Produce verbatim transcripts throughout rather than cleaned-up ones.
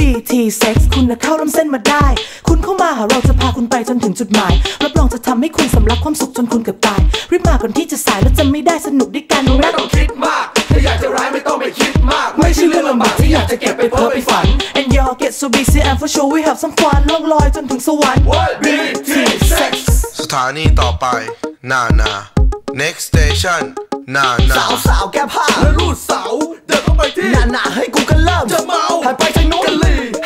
บี ที เซ็กซ์ คุณน่ะเข้าร่วมเส้นมาได้คุณเข้ามาหาเราจะพาคุณไปจนถึงจุดหมายรับรองจะทำให้คุณสำลักความสุขจนคุณเกือบตายรีบมาก่อนที่จะสายแล้วจะไม่ได้สนุกด้วยกันไม่ต้องคิดมากถ้าอยากจะร้ายไม่ต้องไปคิดมากไม่ใช่เรื่องลำบากที่อยากจะเก็บไปเพ้อไปฝัน and y'all get so busy and for sure we have some fun ล่องลอยจนถึงสวรรค์ บี ที เซ็กซ์ สถานีต่อไปนานา next station นานาสาวสาวแก้ผ้าและรูดเสาเดินเข้าไปที่นานาให้กูก็เริ่มจะเมาหันไปทางโน้น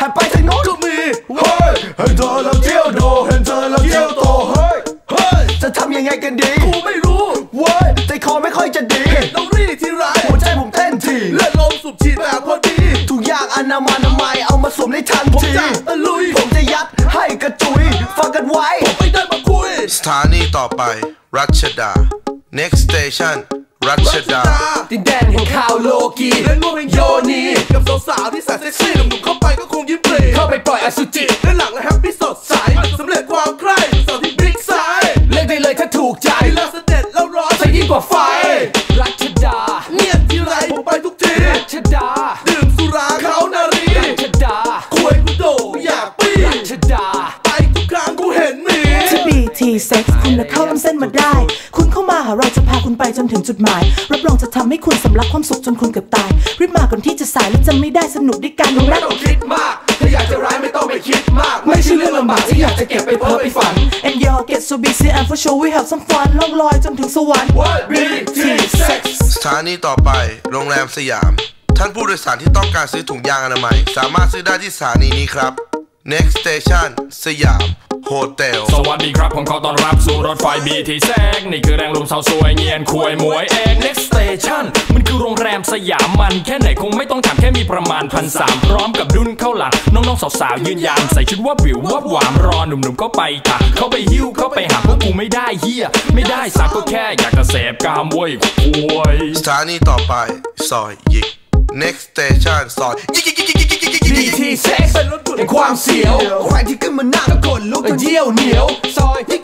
หันไปทางโน้นก็มีเฮ้ยเห็นเธอแล้วเที่ยวโดเห็นเธอแล้วเที่ยวโตเฮ้ยเฮ้ยจะทำยังไงกันดีกูไม่รู้เว้ยใจคอไม่ค่อยจะดีเห็นต้องรีที่ไรหัวใจผมเต้นทีเลือดลมสูบฉีดแบบพอดีทุกอย่างอนามัยอนามัยเอามาสวมในทันทีผมจะลุยผมจะยัดให้กระจุยฟังกันไว้ผมไม่ได้มาคุยสถานีต่อไปรัชดา next station รัชดาดินแดนแห่งข่าวโลกีและร่วมแห่งโยนีกับสาวๆที่แสนเซ็กซี่หนุ่มๆเข้าไปก็คงยิ้มปรีเข้าไปปล่อยอสุจิและหลังและแฮปปี้สดใสสำเร็จความใคร่สาวที่บิ๊กไซส์เล่นได้เลยถ้าถูกใจเลิศเสด็จแล้วร้อนใช่ยิ่งกว่าไฟรัชดาเงียบที่ไรผมไปทุกทีรัชดาดื่มสุราเขานารีรัชดาคุยกูโดอยากปีรัชดาไปทุกครั้งกูเห็นมีที่ บี ที เซ็กซ์ คุณน่ะเข้าล้ำเส้นมาได้คุณเข้ามาหาเราจะพาคุณไปจนถึงจุดหมายรับรองจะทำให้คุณสำลักความสุขจนคุณเกือบตายรีบมาก่อนที่จะสายและจะไม่ได้สนุกด้วยกันไม่ต้องคิดมากถ้าอยากจะร้ายไม่ต้องไปคิดมากไม่ใช่เรื่องลำบากที่อยากจะเก็บไปเพ้อไปฝัน and y'all get so busy and for sure we have some fun ล่องลอยจนถึงสวรรค์ บี ที เซ็กซ์ สถานีต่อไปโรงแรมสยามท่านผู้โดยสารที่ต้องการซื้อถุงยางอนามัยสามารถซื้อได้ที่สถานีนี้ครับ next station สยามโฮเทลสวัสดีครับผมขอต้อนรับสู่รถไฟ บี ที เซ็กซ์ นี่คือแรงลมสาวสวยเงียนคุยมวยเอง next station มันคือโรงแรมสยามมันแค่ไหนคงไม่ต้องถามแค่มีประมาณพันสามพร้อมกับดุนเข้าหลังน้องๆสาวๆยืนยามใส่ชุดว่าวิวว่าหวามรอหนุ่มๆเข้าไปค่ะเข้าไปหิ้วเข้าไปหาพวกกูไม่ได้เฮียไม่ได้สักก็แค่อยากจะเสพกามเว้ยโวยสถานีต่อไปซอยยิก next station ซอยบี ที เซ็กซ์ เป็นรถด่วนแห่งความเสียวใครที่ขึ้นมาหน้าก็กดลุกเยี่ยวเหนียวซอยยิ่ง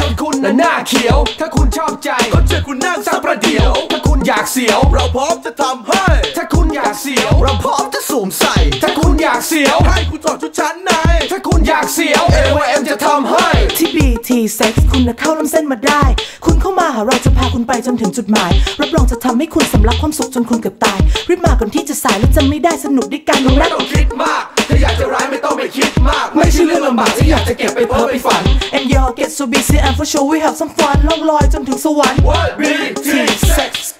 จนคุณน่ะหน้าเขียวถ้าคุณชอบใจก็เชิญคุณนั่งสักประเดี๋ยวถ้าคุณอยากเสียวเราพร้อมจะทำให้ถ้าคุณอยากเสียวเราพร้อมจะสวมใส่ถ้าคุณอยากเสียวให้คุณถอดชุดชั้นในถ้าคุณอยากเสียว เอ วาย เอ็ม จะทำให้ที่ บี ที เซ็กซ์ คุณน่ะเข้าล้ำเส้นมาได้คุณเข้ามาหาเราจะพาคุณไปจนถึงจุดหมายรับรองจะทำให้คุณสำลักความสุขจนคุณเกือบตายรีบมาก่อนที่จะสายและจะไม่ได้สนุกด้วยกันไม่ต้องคิดมากถ้าอยากจะร้ายไม่ต้องไปคิดมากไม่ใช่เรื่องลำบากที่อยากจะเก็บไปเพ้อไปฝัน and y'all get so busy and for sure we have some fun ล่องลอยจนถึงสวรรค์ บี ที เซ็กซ์